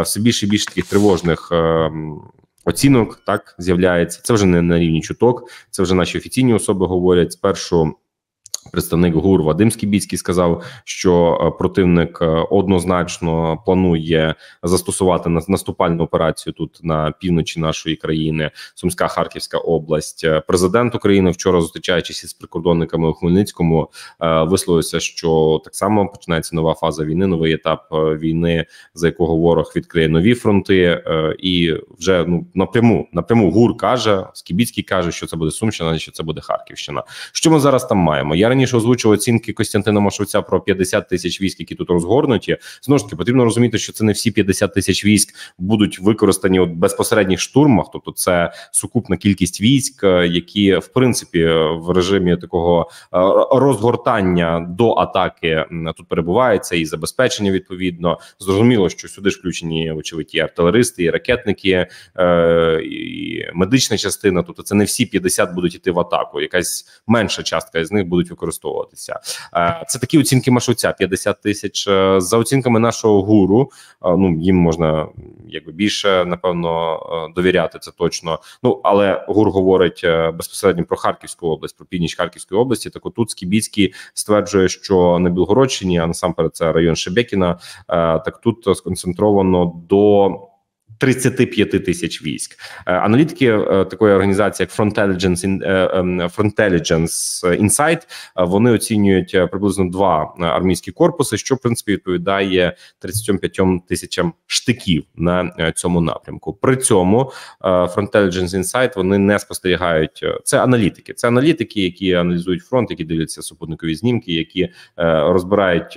все більше і більше таких тривожних оцінок, так, з'являється. Це вже не на рівні чуток, це вже наші офіційні особи говорять. Спершу представник ГУР Вадим Скібіцький сказав, що противник однозначно планує застосувати наступальну операцію тут на півночі нашої країни, Сумська, Харківська область. Президент України вчора, зустрічаючись із прикордонниками у Хмельницькому, висловився, що так само починається нова фаза війни, новий етап війни, за якого ворог відкриє нові фронти. І вже напряму ГУР каже, Скібіцький каже, що це буде Сумщина, що це буде Харківщина. Що ми зараз там маємо? Я раніше озвучував оцінки Костянтина Машовця про 50 тисяч військ, які тут розгорнуті. Знову ж таки, потрібно розуміти, що це не всі 50 тисяч військ будуть використані у безпосередніх штурмах, тобто це сукупна кількість військ, які, в принципі, в режимі такого розгортання до атаки тут перебуваються, і забезпечення відповідно. Зрозуміло, що сюди ж включені, очевидь, і артилеристи, і ракетники, і медична частина, тобто це не всі 50 будуть йти в атаку, якась менша частка з них будуть використовуватися. Це такі оцінки Машовця, 50 тисяч. За оцінками нашого ГУРу, ну, їм можна якби більше, напевно, довіряти, це точно. Ну, але ГУР говорить безпосередньо про Харківську область, про північ Харківської області. Так отут Скібіцький стверджує, що на Білгородщині, а насамперед це район Шебекіна, так тут сконцентровано до 35 тисяч військ. Аналітики такої організації, як Frontelligence Insight, вони оцінюють приблизно два армійські корпуси, що, в принципі, відповідає 35 тисячам штиків на цьому напрямку. При цьому Frontelligence Insight, вони не спостерігають, це аналітики, які аналізують фронт, які дивляться супутникові знімки, які розбирають,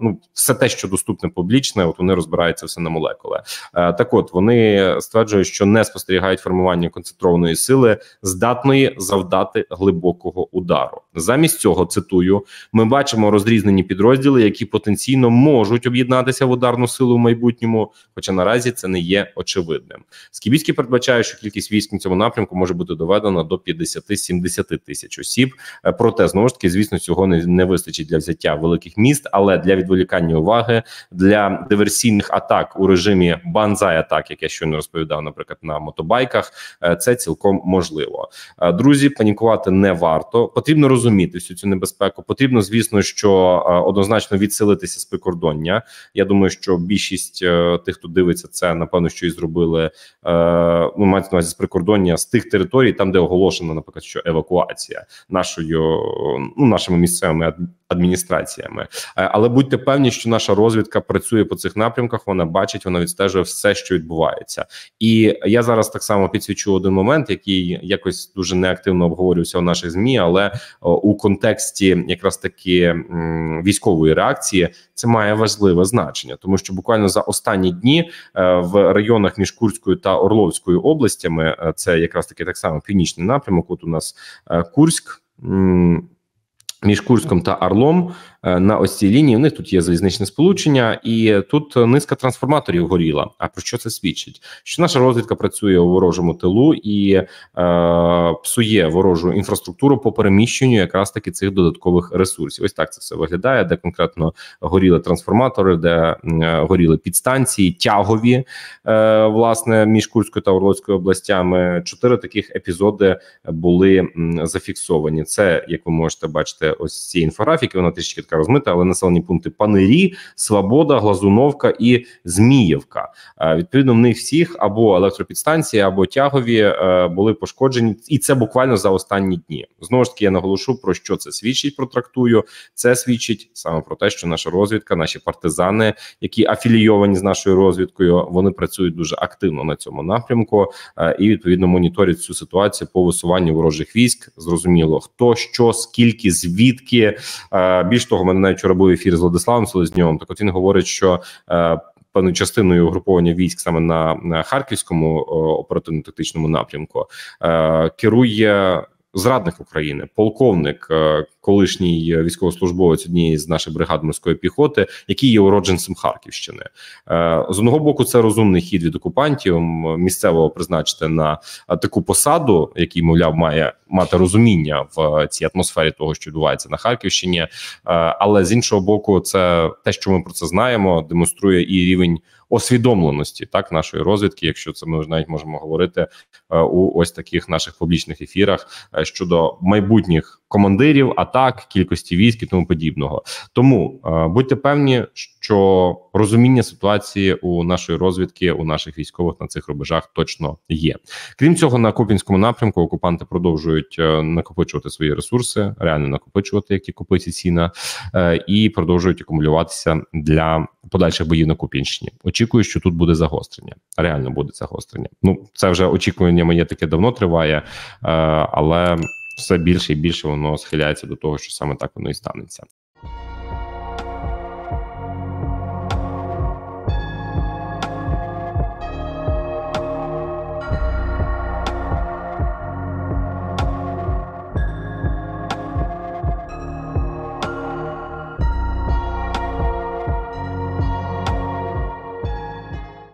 ну, все те, що доступне публічне, от вони розбираються все на молекули. Так от, вони стверджують, що не спостерігають формування концентрованої сили, здатної завдати глибокого удару. Замість цього, цитую, ми бачимо розрізнені підрозділи, які потенційно можуть об'єднатися в ударну силу в майбутньому, хоча наразі це не є очевидним. Скібіцький передбачає, що кількість військ на цьому напрямку може бути доведена до 50-70 тисяч осіб. Проте, знову ж таки, звісно, цього не вистачить для взяття великих міст, але для відволікання уваги, для диверсійних атак у режимі банзай-атак, як я щойно розповідав, наприклад, на мотобайках, це цілком можливо. Друзі, панікувати не варто. Потрібно розуміти всю цю небезпеку. Потрібно, звісно, що однозначно відселитися з прикордоння. Я думаю, що більшість тих, хто дивиться це, напевно, що і зробили, ну, мають на увазі з прикордоння, з тих територій, там, де оголошено, наприклад, що евакуація нашими місцевими адміністраціями. Але будьте певні, що наша розвідка працює по цих напрямках, вона бачить, вона відстежує все, що відбувається. І я зараз так само підсвічу один момент, який якось дуже неактивно обговорювався у наших ЗМІ, але у контексті якраз таки військової реакції це має важливе значення, тому що буквально за останні дні в районах між Курською та Орловською областями, це якраз таки так само північний напрямок, от у нас Курськ, між Курськом та Орлом, на ось цій лінії, у них тут є залізничне сполучення, і тут низка трансформаторів горіла. А про що це свідчить? Що наша розвідка працює у ворожому тилу і псує ворожу інфраструктуру по переміщенню якраз таки цих додаткових ресурсів. Ось так це все виглядає, де конкретно горіли трансформатори, де горіли підстанції, тягові, власне, між Курською та Орловською областями. 4 таких епізоди були зафіксовані. Це, як ви можете бачити, ось ці інфографіки, вона трішки така розмита, але населені пункти Панирі, Свобода, Глазуновка і Зміївка. Відповідно, в них всіх або електропідстанції, або тягові були пошкоджені, і це буквально за останні дні. Знову ж таки, я наголошу, про що це свідчить, протрактую. Це свідчить саме про те, що наша розвідка, наші партизани, які афілійовані з нашою розвідкою, вони працюють дуже активно на цьому напрямку і, відповідно, моніторять цю ситуацію по висуванню ворожих військ. Зрозуміло, хто, що, скільки, звідки. Більш того, в мене навіть вчора був ефір з Владиславом Селезньовим, так от він говорить, що певною частиною угруповання військ саме на Харківському оперативно-тактичному напрямку керує зрадник України, полковник колишній військовослужбовець однієї з наших бригад морської піхоти, який є уродженцем Харківщини. З одного боку, це розумний хід від окупантів, місцевого призначити на таку посаду, який, мовляв, має мати розуміння в цій атмосфері того, що відбувається на Харківщині. Але з іншого боку, це те, що ми про це знаємо, демонструє і рівень освідомленості, так, нашої розвідки, якщо це ми вже навіть можемо говорити у ось таких наших публічних ефірах щодо майбутніх командирів, атак, кількості військ і тому подібного. Тому будьте певні, що розуміння ситуації у нашої розвідки, у наших військових на цих рубежах точно є. Крім цього, на Куп'янському напрямку окупанти продовжують накопичувати свої ресурси, реально накопичувати, як ті копиці сіна, і продовжують акумулюватися для подальших боїв на Куп'янщині. Очікую, що тут буде загострення. Реально буде загострення. Ну, це вже очікування моє таке давно триває, але все більше і більше воно схиляється до того, що саме так воно і станеться.